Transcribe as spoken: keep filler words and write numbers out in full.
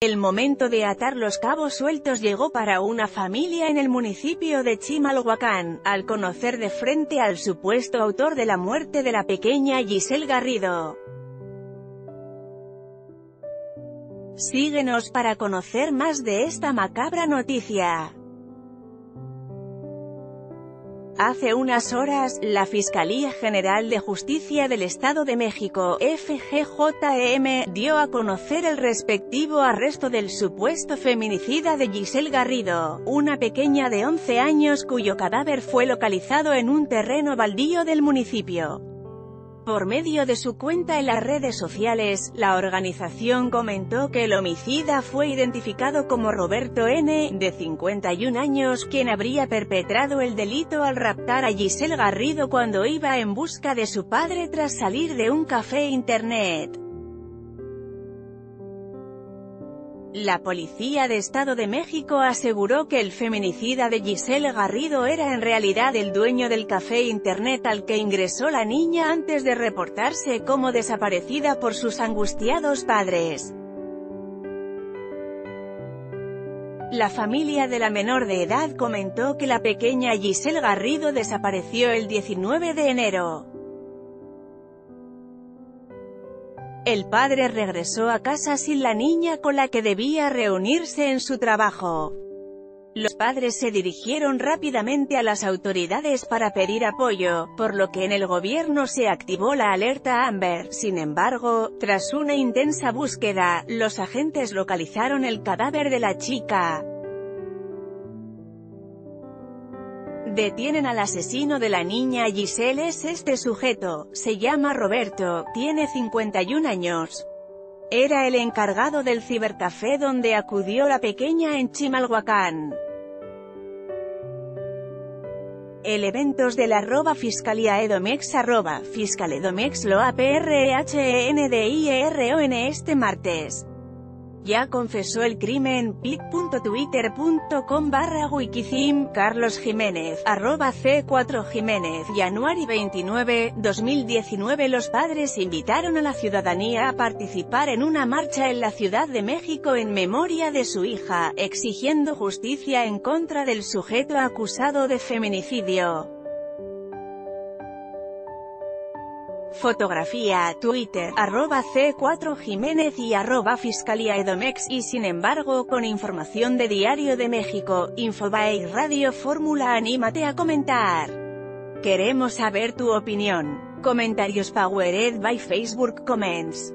El momento de atar los cabos sueltos llegó para una familia en el municipio de Chimalhuacán, al conocer de frente al supuesto autor de la muerte de la pequeña Giselle Garrido. Síguenos para conocer más de esta macabra noticia. Hace unas horas, la Fiscalía General de Justicia del Estado de México, F G J M, dio a conocer el respectivo arresto del supuesto feminicida de Giselle Garrido, una pequeña de once años cuyo cadáver fue localizado en un terreno baldío del municipio. Por medio de su cuenta en las redes sociales, la organización comentó que el homicida fue identificado como Roberto N., de cincuenta y un años, quien habría perpetrado el delito al raptar a Giselle Garrido cuando iba en busca de su padre tras salir de un café internet. La Policía de Estado de México aseguró que el feminicida de Giselle Garrido era en realidad el dueño del café internet al que ingresó la niña antes de reportarse como desaparecida por sus angustiados padres. La familia de la menor de edad comentó que la pequeña Giselle Garrido desapareció el diecinueve de enero. El padre regresó a casa sin la niña con la que debía reunirse en su trabajo. Los padres se dirigieron rápidamente a las autoridades para pedir apoyo, por lo que en el gobierno se activó la alerta Amber. Sin embargo, tras una intensa búsqueda, los agentes localizaron el cadáver de la chica. Detienen al asesino de la niña Giselle. Es este sujeto, se llama Roberto, tiene cincuenta y un años. Era el encargado del cibercafé donde acudió la pequeña en Chimalhuacán. Elementos del arroba Fiscalía Edomex arroba Fiscal Edomex lo aprehenden este martes. Ya confesó el crimen. pic.twitter.com barra wikicim, Carlos Jiménez, arroba C cuatro Jiménez, January veintinueve, dos mil diecinueve. Los padres invitaron a la ciudadanía a participar en una marcha en la Ciudad de México en memoria de su hija, exigiendo justicia en contra del sujeto acusado de feminicidio. Fotografía, Twitter, arroba C cuatro Jiménez y arroba Fiscalía Edomex. Y sin embargo, con información de Diario de México, Infobae y Radio Fórmula, anímate a comentar. Queremos saber tu opinión. Comentarios powered by Facebook Comments.